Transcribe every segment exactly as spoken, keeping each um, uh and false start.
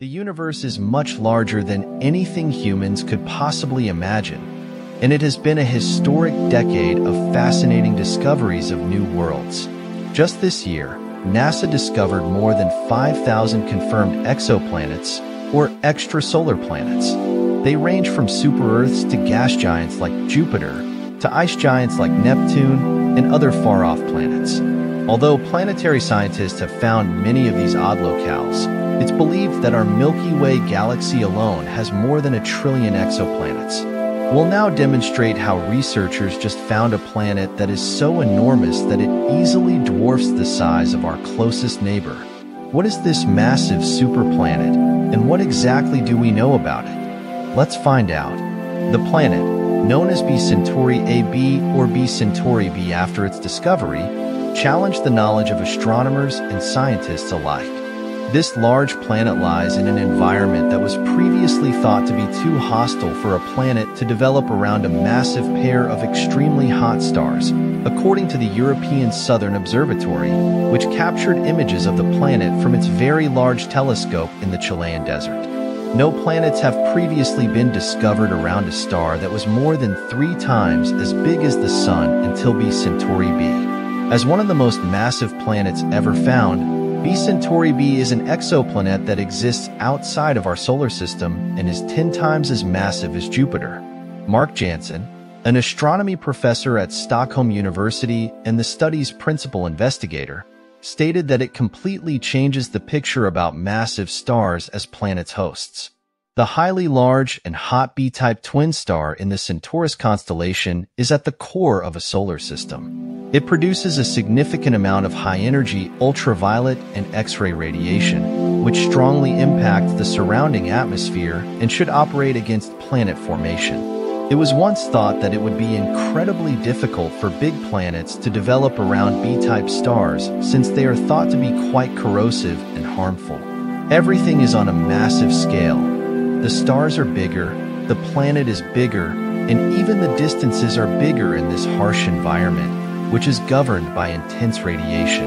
The universe is much larger than anything humans could possibly imagine, and it has been a historic decade of fascinating discoveries of new worlds. Just this year, NASA discovered more than five thousand confirmed exoplanets, or extrasolar planets. They range from super-Earths to gas giants like Jupiter, to ice giants like Neptune, and other far-off planets. Although planetary scientists have found many of these odd locales, it's believed that our Milky Way galaxy alone has more than a trillion exoplanets. We'll now demonstrate how researchers just found a planet that is so enormous that it easily dwarfs the size of our closest neighbor. What is this massive superplanet, and what exactly do we know about it? Let's find out. The planet, known as b Centauri Ab or b Centauri b after its discovery, challenged the knowledge of astronomers and scientists alike. This large planet lies in an environment that was previously thought to be too hostile for a planet to develop around a massive pair of extremely hot stars, according to the European Southern Observatory, which captured images of the planet from its very large telescope in the Chilean desert. No planets have previously been discovered around a star that was more than three times as big as the Sun until b Centauri b. As one of the most massive planets ever found, b Centauri b is an exoplanet that exists outside of our solar system and is ten times as massive as Jupiter. Mark Jansen, an astronomy professor at Stockholm University and the study's principal investigator, stated that it completely changes the picture about massive stars as planets hosts. The highly large and hot B-type twin star in the Centaurus constellation is at the core of a solar system. It produces a significant amount of high-energy ultraviolet and X-ray radiation, which strongly impact the surrounding atmosphere and should operate against planet formation. It was once thought that it would be incredibly difficult for big planets to develop around B-type stars since they are thought to be quite corrosive and harmful. Everything is on a massive scale. The stars are bigger, the planet is bigger, and even the distances are bigger in this harsh environment, which is governed by intense radiation.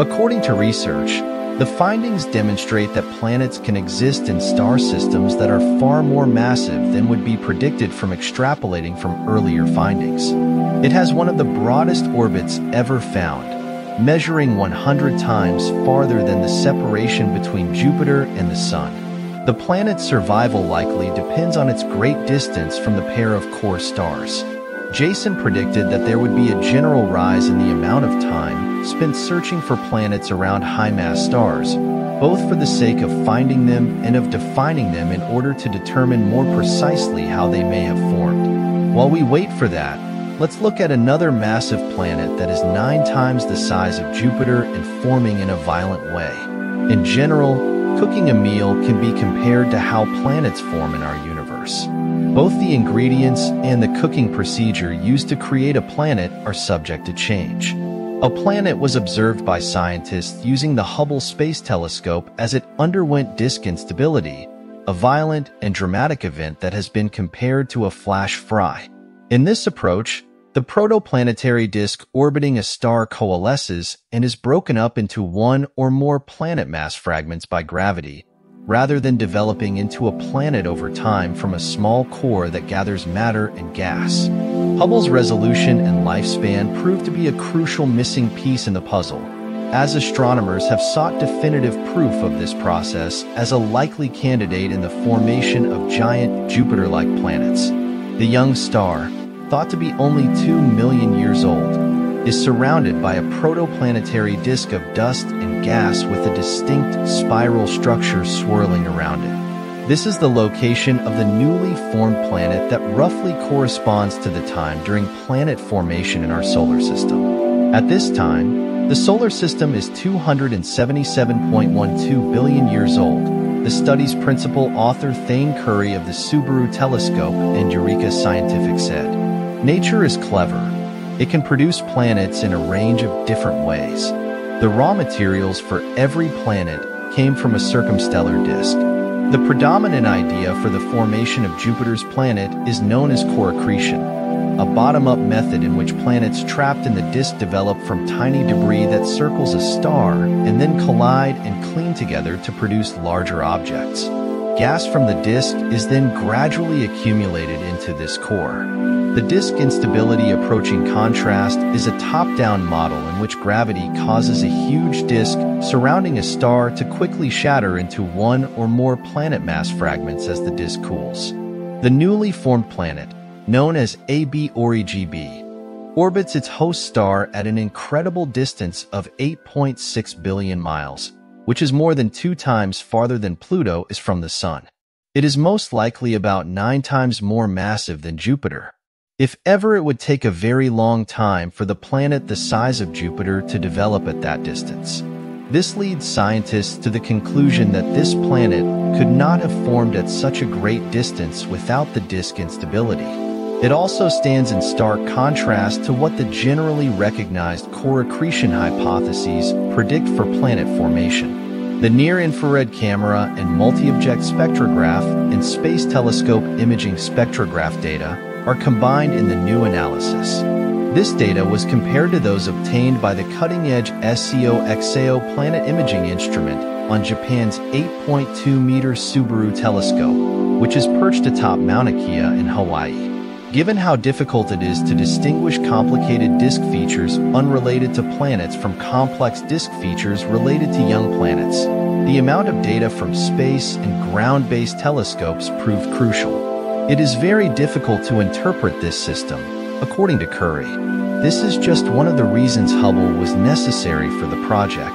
According to research, the findings demonstrate that planets can exist in star systems that are far more massive than would be predicted from extrapolating from earlier findings. It has one of the broadest orbits ever found, measuring one hundred times farther than the separation between Jupiter and the Sun. The planet's survival likely depends on its great distance from the pair of core stars. Jason predicted that there would be a general rise in the amount of time spent searching for planets around high-mass stars, both for the sake of finding them and of defining them in order to determine more precisely how they may have formed. While we wait for that, let's look at another massive planet that is nine times the size of Jupiter and forming in a violent way. In general, cooking a meal can be compared to how planets form in our universe. Both the ingredients and the cooking procedure used to create a planet are subject to change. A planet was observed by scientists using the Hubble Space Telescope as it underwent disk instability, a violent and dramatic event that has been compared to a flash fry. In this approach, the protoplanetary disk orbiting a star coalesces and is broken up into one or more planet mass fragments by gravity, rather than developing into a planet over time from a small core that gathers matter and gas. Hubble's resolution and lifespan proved to be a crucial missing piece in the puzzle, as astronomers have sought definitive proof of this process as a likely candidate in the formation of giant Jupiter-like planets. The young star, thought to be only two million years old, is surrounded by a protoplanetary disk of dust and gas with a distinct spiral structure swirling around it. This is the location of the newly formed planet that roughly corresponds to the time during planet formation in our solar system. At this time, the solar system is two hundred seventy-seven point one two billion years old, the study's principal author Thane Curry of the Subaru Telescope and Eureka Scientific said, "Nature is clever. It can produce planets in a range of different ways. The raw materials for every planet came from a circumstellar disk." The predominant idea for the formation of Jupiter's planet is known as core accretion. a bottom-up method in which planets trapped in the disk develop from tiny debris that circles a star and then collide and cling together to produce larger objects. Gas from the disk is then gradually accumulated into this core. The disk instability approaching contrast is a top-down model in which gravity causes a huge disk surrounding a star to quickly shatter into one or more planet mass fragments as the disk cools. The newly formed planet, known as A B Origb b, orbits its host star at an incredible distance of eight point six billion miles, which is more than two times farther than Pluto is from the Sun. It is most likely about nine times more massive than Jupiter. If ever, it would take a very long time for the planet the size of Jupiter to develop at that distance. This leads scientists to the conclusion that this planet could not have formed at such a great distance without the disk instability. It also stands in stark contrast to what the generally recognized core accretion hypotheses predict for planet formation. The near-infrared camera and multi-object spectrograph and space telescope imaging spectrograph data are combined in the new analysis. This data was compared to those obtained by the cutting-edge SCExAO planet imaging instrument on Japan's eight point two meter Subaru Telescope, which is perched atop Mauna Kea in Hawaii. Given how difficult it is to distinguish complicated disk features unrelated to planets from complex disk features related to young planets, the amount of data from space and ground-based telescopes proved crucial. It is very difficult to interpret this system, according to Curry. This is just one of the reasons Hubble was necessary for the project.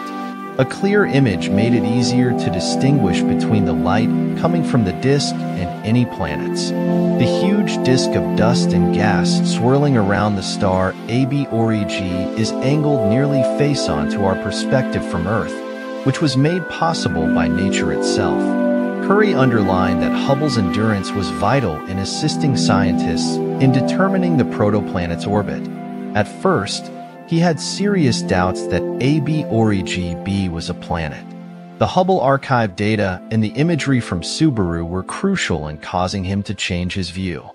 A clear image made it easier to distinguish between the light coming from the disk and any planets. The huge disk of dust and gas swirling around the star A B Origb is angled nearly face-on to our perspective from Earth, which was made possible by nature itself. Curry underlined that Hubble's endurance was vital in assisting scientists in determining the protoplanet's orbit. At first, he had serious doubts that A B Origb b was a planet. The Hubble archive data and the imagery from Subaru were crucial in causing him to change his view.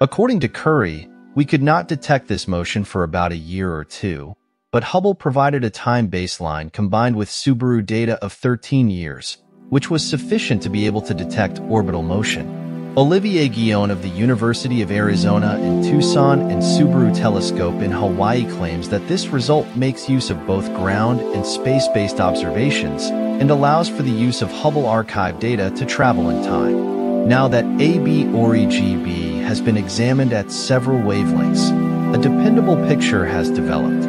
According to Curry, we could not detect this motion for about a year or two, but Hubble provided a time baseline combined with Subaru data of thirteen years, which was sufficient to be able to detect orbital motion. Olivier Guéon of the University of Arizona in Tucson and Subaru Telescope in Hawaii claims that this result makes use of both ground and space-based observations and allows for the use of Hubble archive data to travel in time. Now that A B Origb b has been examined at several wavelengths, a dependable picture has developed.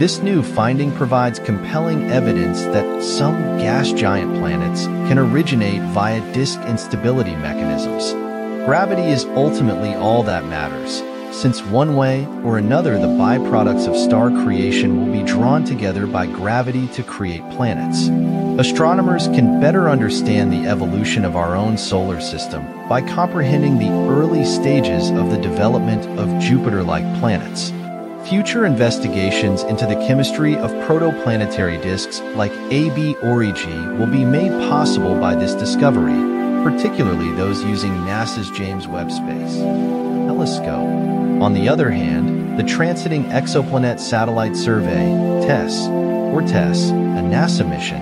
This new finding provides compelling evidence that some gas giant planets can originate via disk instability mechanisms. Gravity is ultimately all that matters, since one way or another the byproducts of star creation will be drawn together by gravity to create planets. Astronomers can better understand the evolution of our own solar system by comprehending the early stages of the development of Jupiter-like planets. Future investigations into the chemistry of protoplanetary disks like A B Origb will be made possible by this discovery, particularly those using NASA's James Webb Space Telescope. On the other hand, the Transiting Exoplanet Satellite Survey, TESS, or TESS, a NASA mission,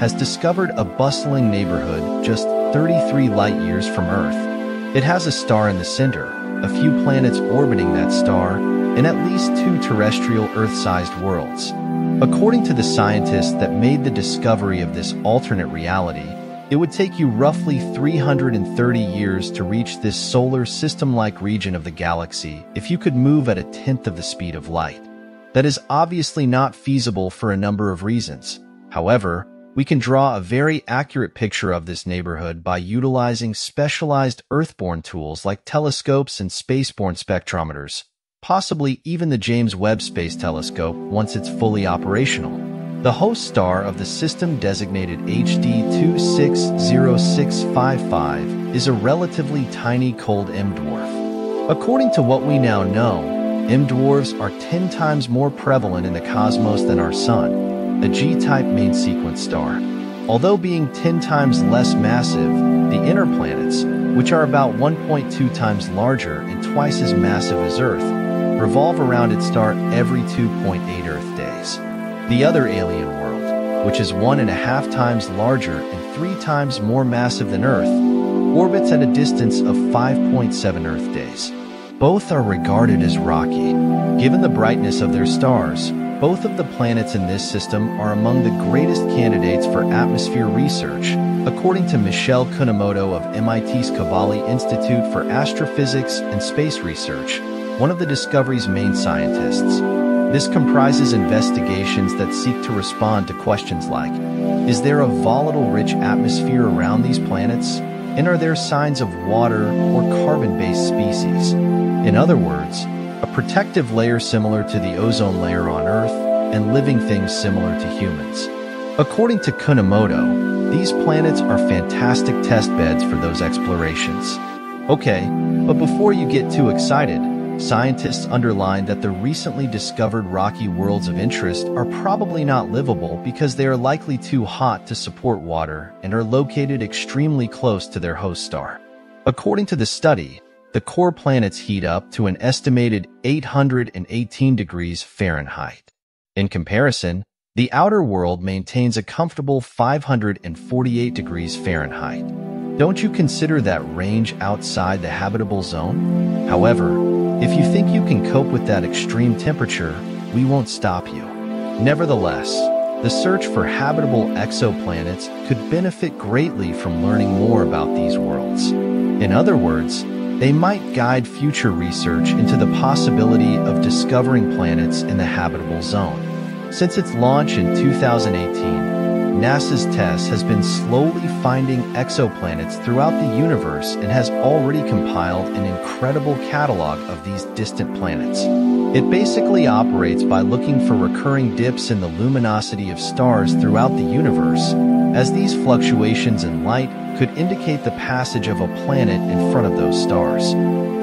has discovered a bustling neighborhood just thirty-three light years from Earth. It has a star in the center, a few planets orbiting that star, and at least two terrestrial Earth-sized worlds. According to the scientists that made the discovery of this alternate reality, it would take you roughly three hundred thirty years to reach this solar system-like region of the galaxy if you could move at a tenth of the speed of light. That is obviously not feasible for a number of reasons. However, we can draw a very accurate picture of this neighborhood by utilizing specialized Earthborne tools like telescopes and spaceborne spectrometers, possibly even the James Webb Space Telescope once it's fully operational. The host star of the system designated H D two six zero six five five is a relatively tiny cold M-dwarf. According to what we now know, M-dwarfs are ten times more prevalent in the cosmos than our Sun, a G type main sequence star. Although being ten times less massive, the inner planets, which are about one point two times larger and twice as massive as Earth, revolve around its star every two point eight Earth days. The other alien world, which is one and a half times larger and three times more massive than Earth, orbits at a distance of five point seven Earth days. Both are regarded as rocky. Given the brightness of their stars, both of the planets in this system are among the greatest candidates for atmosphere research, according to Michelle Kunimoto of M I T's Kavli Institute for Astrophysics and Space Research, one of the discovery's main scientists. This comprises investigations that seek to respond to questions like, is there a volatile-rich atmosphere around these planets? And are there signs of water or carbon-based species? In other words, a protective layer similar to the ozone layer on Earth, and living things similar to humans. According to Kunimoto, these planets are fantastic test beds for those explorations. Okay, but before you get too excited, scientists underline that the recently discovered rocky worlds of interest are probably not livable because they are likely too hot to support water and are located extremely close to their host star. According to the study, the core planets heat up to an estimated eight hundred eighteen degrees Fahrenheit. In comparison, the outer world maintains a comfortable five hundred forty-eight degrees Fahrenheit. Don't you consider that range outside the habitable zone? However, if you think you can cope with that extreme temperature, we won't stop you. Nevertheless, the search for habitable exoplanets could benefit greatly from learning more about these worlds. In other words, they might guide future research into the possibility of discovering planets in the habitable zone. Since its launch in two thousand eighteen, NASA's TESS has been slowly finding exoplanets throughout the universe and has already compiled an incredible catalog of these distant planets. It basically operates by looking for recurring dips in the luminosity of stars throughout the universe, as these fluctuations in light could indicate the passage of a planet in front of those stars.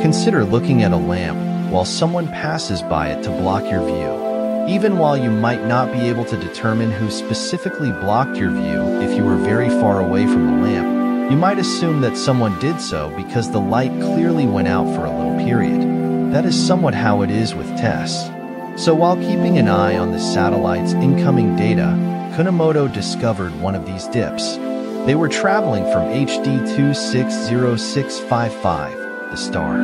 Consider looking at a lamp while someone passes by it to block your view, even while you might not be able to determine who specifically blocked your view if you were very far away from the lamp. You might assume that someone did so because the light clearly went out for a little period. That is somewhat how it is with TESS. So while keeping an eye on the satellite's incoming data, Kunimoto discovered one of these dips. They were traveling from H D two six zero six five five, the star.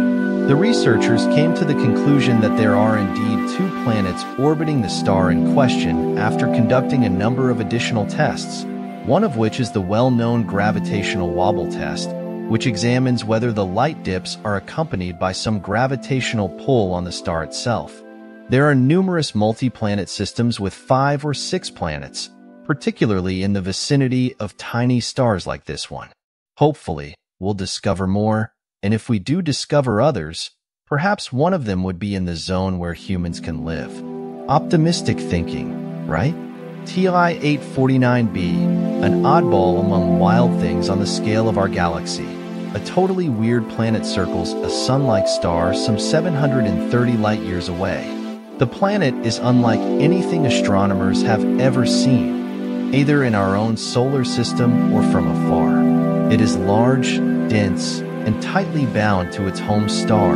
The researchers came to the conclusion that there are indeed two planets orbiting the star in question after conducting a number of additional tests, one of which is the well-known gravitational wobble test, which examines whether the light dips are accompanied by some gravitational pull on the star itself. There are numerous multi-planet systems with five or six planets, particularly in the vicinity of tiny stars like this one. Hopefully, we'll discover more, and if we do discover others, perhaps one of them would be in the zone where humans can live. Optimistic thinking, right? T O I eight forty-nine b, an oddball among wild things on the scale of our galaxy. A totally weird planet circles a sun-like star some seven hundred thirty light-years away. The planet is unlike anything astronomers have ever seen, either in our own solar system or from afar. It is large, dense, and tightly bound to its home star,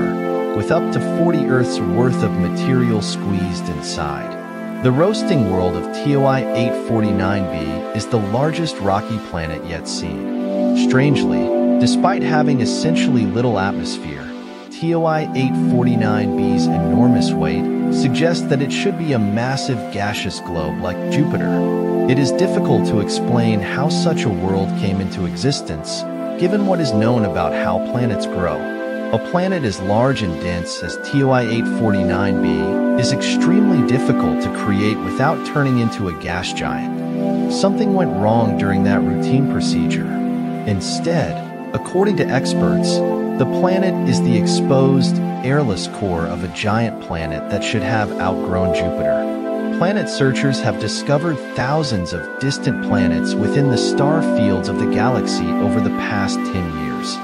with up to forty Earth's worth of material squeezed inside. The roasting world of T O I eight forty-nine b is the largest rocky planet yet seen. Strangely, despite having essentially little atmosphere, T O I eight forty-nine b's enormous weight suggests that it should be a massive gaseous globe like Jupiter. It is difficult to explain how such a world came into existence, given what is known about how planets grow. A planet as large and dense as T O I eight forty-nine b is extremely difficult to create without turning into a gas giant. Something went wrong during that routine procedure. Instead, according to experts, the planet is the exposed, airless core of a giant planet that should have outgrown Jupiter. Planet searchers have discovered thousands of distant planets within the star fields of the galaxy over the past ten years.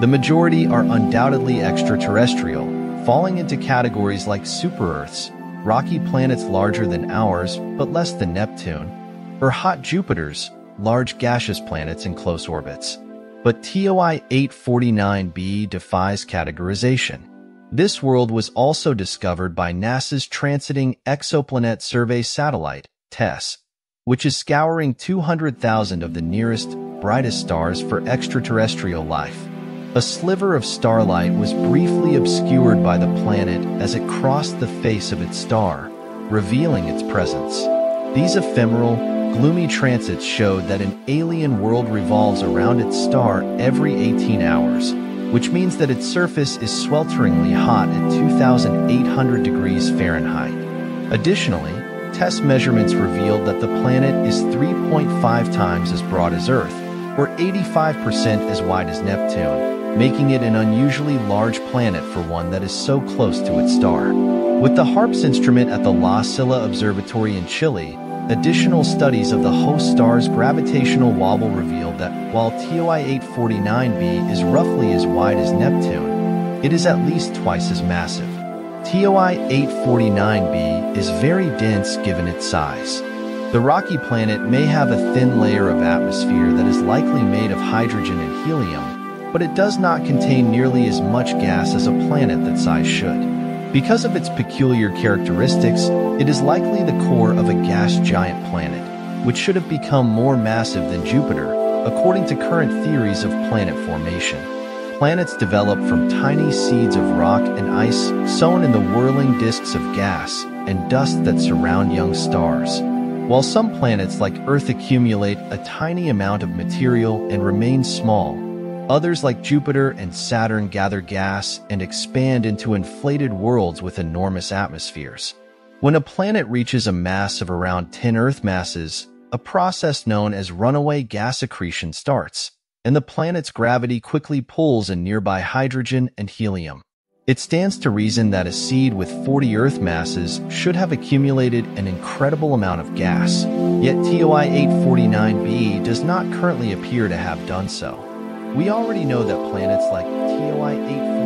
The majority are undoubtedly extraterrestrial, falling into categories like super-Earths, rocky planets larger than ours but less than Neptune, or hot Jupiters, large gaseous planets in close orbits. But T O I eight forty-nine b defies categorization. This world was also discovered by NASA's Transiting Exoplanet Survey satellite, TESS, which is scouring two hundred thousand of the nearest, brightest stars for extraterrestrial life. A sliver of starlight was briefly obscured by the planet as it crossed the face of its star, revealing its presence. These ephemeral, gloomy transits showed that an alien world revolves around its star every eighteen hours, which means that its surface is swelteringly hot at two thousand eight hundred degrees Fahrenheit. Additionally, TESS measurements revealed that the planet is three point five times as broad as Earth, or eighty-five percent as wide as Neptune, making it an unusually large planet for one that is so close to its star. With the HARPS instrument at the La Silla Observatory in Chile, additional studies of the host star's gravitational wobble revealed that, while T O I eight forty-nine b is roughly as wide as Neptune, it is at least twice as massive. T O I eight forty-nine b is very dense given its size. The rocky planet may have a thin layer of atmosphere that is likely made of hydrogen and helium, but it does not contain nearly as much gas as a planet that size should. Because of its peculiar characteristics, it is likely the core of a gas giant planet, which should have become more massive than Jupiter, according to current theories of planet formation. Planets develop from tiny seeds of rock and ice sown in the whirling disks of gas and dust that surround young stars, while some planets like Earth accumulate a tiny amount of material and remain small. Others like Jupiter and Saturn gather gas and expand into inflated worlds with enormous atmospheres. When a planet reaches a mass of around ten Earth masses, a process known as runaway gas accretion starts, and the planet's gravity quickly pulls in nearby hydrogen and helium. It stands to reason that a seed with forty Earth masses should have accumulated an incredible amount of gas, yet T O I eight forty-nine b does not currently appear to have done so. We already know that planets like T O I eight forty-nine b